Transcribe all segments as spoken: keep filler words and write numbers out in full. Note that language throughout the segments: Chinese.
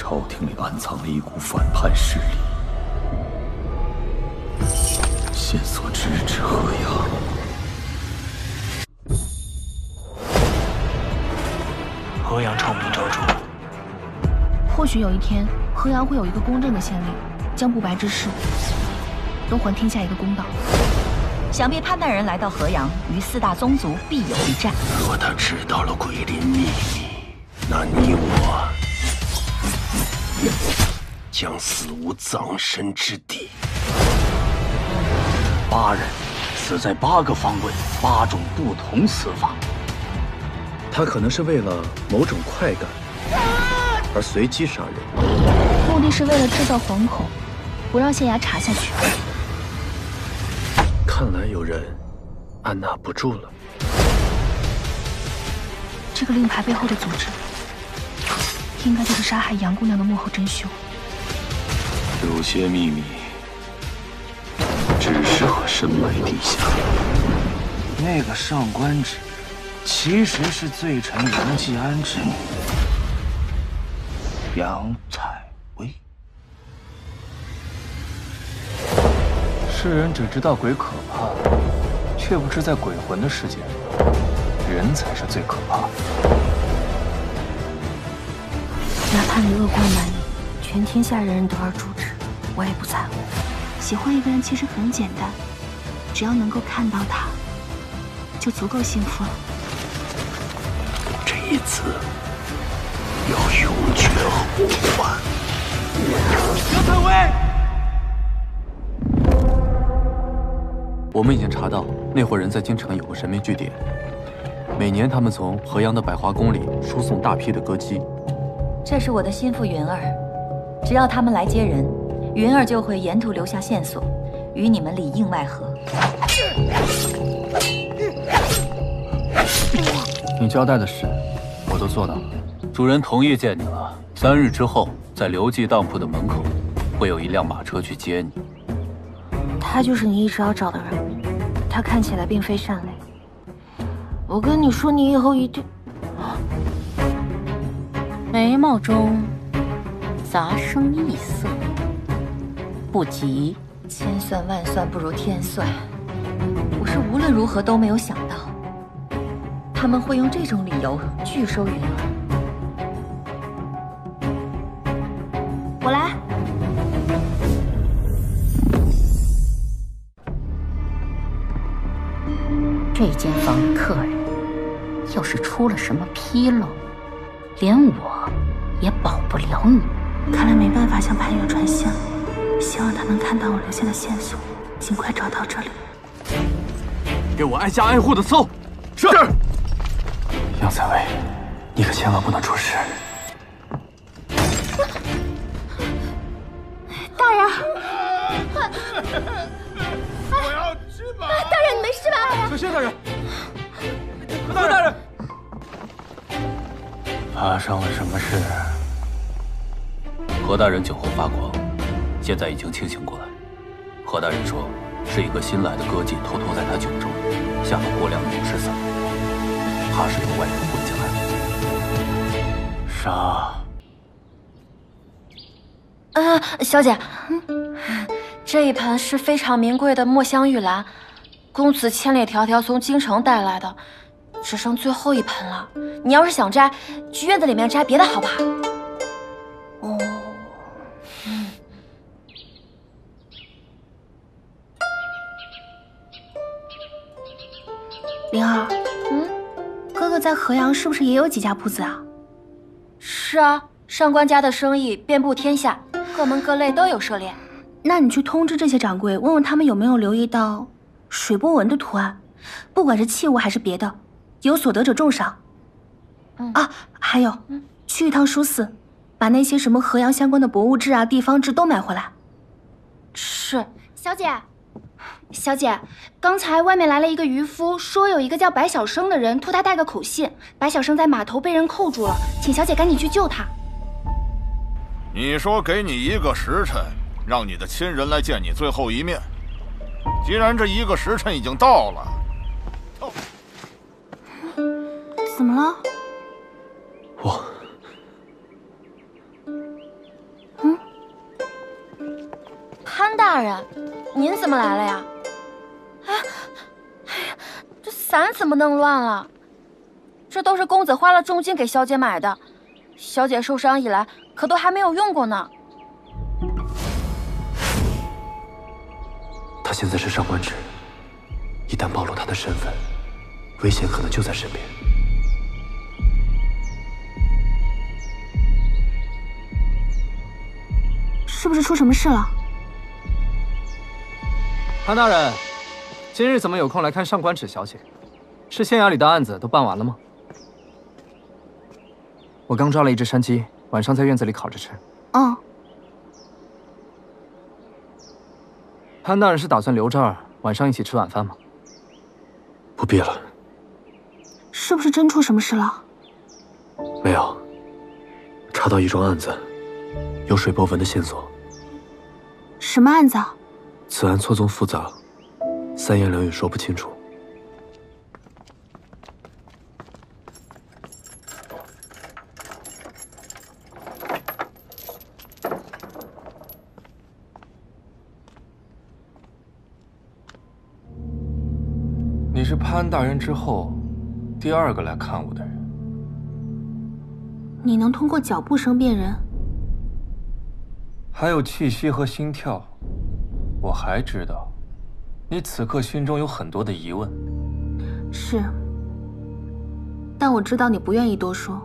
朝廷里暗藏了一股反叛势力，线索直指河阳。河阳臭名昭著。或许有一天，河阳会有一个公正的县令，将不白之事都还天下一个公道。想必潘大人来到河阳，与四大宗族必有一战。若他知道了鬼林秘密，那你我。 将死无葬身之地。八人死在八个方位，八种不同死法。他可能是为了某种快感而随机杀人，目的是为了制造惶恐，不让县衙查下去。看来有人按捺不住了。这个令牌背后的组织。 应该就是杀害杨姑娘的幕后真凶。有些秘密只适合深埋地下。那个上官纸，其实是罪臣杨继安之女杨采薇。世人只知道鬼可怕，却不知在鬼魂的世界里，人才是最可怕的。 哪怕你恶贯满盈，全天下人人得而诛之，我也不在乎。喜欢一个人其实很简单，只要能够看到他，就足够幸福了。这一次要永绝后患。杨采薇，我们已经查到，那伙人在京城有个神秘据点，每年他们从河阳的百花宫里输送大批的歌姬。 这是我的心腹云儿，只要他们来接人，云儿就会沿途留下线索，与你们里应外合。你交代的事，我都做到了。主人同意见你了。三日之后，在刘记当铺的门口，会有一辆马车去接你。他就是你一直要找的人。他看起来并非善类。我跟你说，你以后一定。 眉毛中杂生异色，不急。千算万算不如天算，我是无论如何都没有想到，他们会用这种理由拒收云儿。我来。这间房的客人要是出了什么纰漏， 连我也保不了你。看来没办法向潘越传信了。希望他能看到我留下的线索，尽快找到这里。给我挨家挨户的搜。是。杨采薇，你可千万不能出事。大人，我要吃吧。大人，你没事吧？小心，大人。何大人。 发生了什么事？何大人酒后发狂，现在已经清醒过来。何大人说，是一个新来的歌妓偷偷在他酒中下了过量的凝脂散，怕是有外人混进来。杀！啊，小姐，这一盆是非常名贵的墨香玉兰，公子千里迢迢从京城带来的。 只剩最后一盆了，你要是想摘，去院子里面摘别的，好不好？哦，嗯。灵儿，嗯，哥哥在河阳是不是也有几家铺子啊？是啊，上官家的生意遍布天下，各门各类都有涉猎。那你去通知这些掌柜，问问他们有没有留意到水波纹的图案，不管是器物还是别的。 有所得者重赏。嗯、啊，还有，嗯、去一趟书寺，把那些什么河阳相关的博物志啊、地方志都买回来。是，小姐，小姐，刚才外面来了一个渔夫，说有一个叫白小生的人托他带个口信，白小生在码头被人扣住了，请小姐赶紧去救他。你说给你一个时辰，让你的亲人来见你最后一面。既然这一个时辰已经到了，哦 怎么了？我官大人，您怎么来了呀？哎，哎呀，这伞怎么弄乱了？这都是公子花了重金给小姐买的，小姐受伤以来可都还没有用过呢。他现在是上官职，一旦暴露他的身份，危险可能就在身边。 是不是出什么事了？潘大人，今日怎么有空来看上官芷小姐？是县衙里的案子都办完了吗？我刚抓了一只山鸡，晚上在院子里烤着吃。嗯。潘大人是打算留这儿，晚上一起吃晚饭吗？不必了。是不是真出什么事了？没有，查到一桩案子，有水波纹的线索。 什么案子啊？此案错综复杂，三言两语说不清楚。你是潘大人之后第二个来看我的人。你能通过脚步声辨人？ 还有气息和心跳，我还知道，你此刻心中有很多的疑问。是，但我知道你不愿意多说。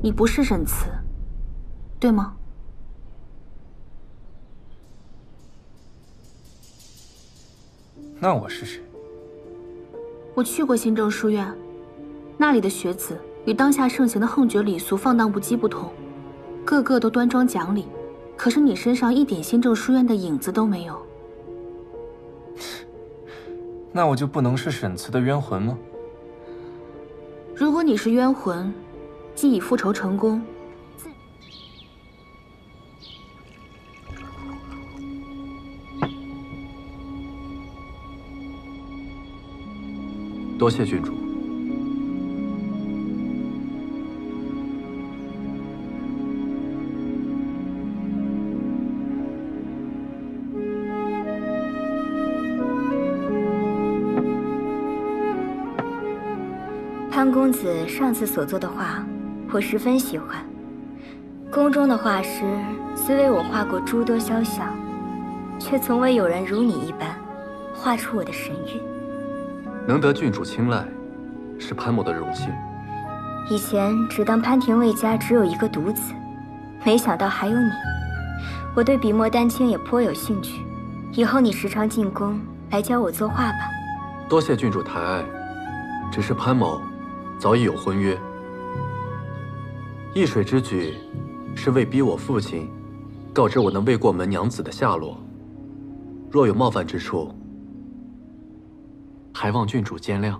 你不是沈慈，对吗？那我是谁？我去过新政书院。 那里的学子与当下盛行的横绝礼俗、放荡不羁不同，个个都端庄讲理。可是你身上一点新政书院的影子都没有。那我就不能是沈慈的冤魂吗？如果你是冤魂，既已复仇成功，自多谢郡主。 公子上次所做的画，我十分喜欢。宫中的画师虽为我画过诸多肖像，却从未有人如你一般画出我的神韵。能得郡主青睐，是潘某的荣幸。以前只当潘廷尉家只有一个独子，没想到还有你。我对笔墨丹青也颇有兴趣，以后你时常进宫来教我作画吧。多谢郡主抬爱，只是潘某 早已有婚约，易水之举是为逼我父亲告知我那未过门娘子的下落。若有冒犯之处，还望郡主见谅。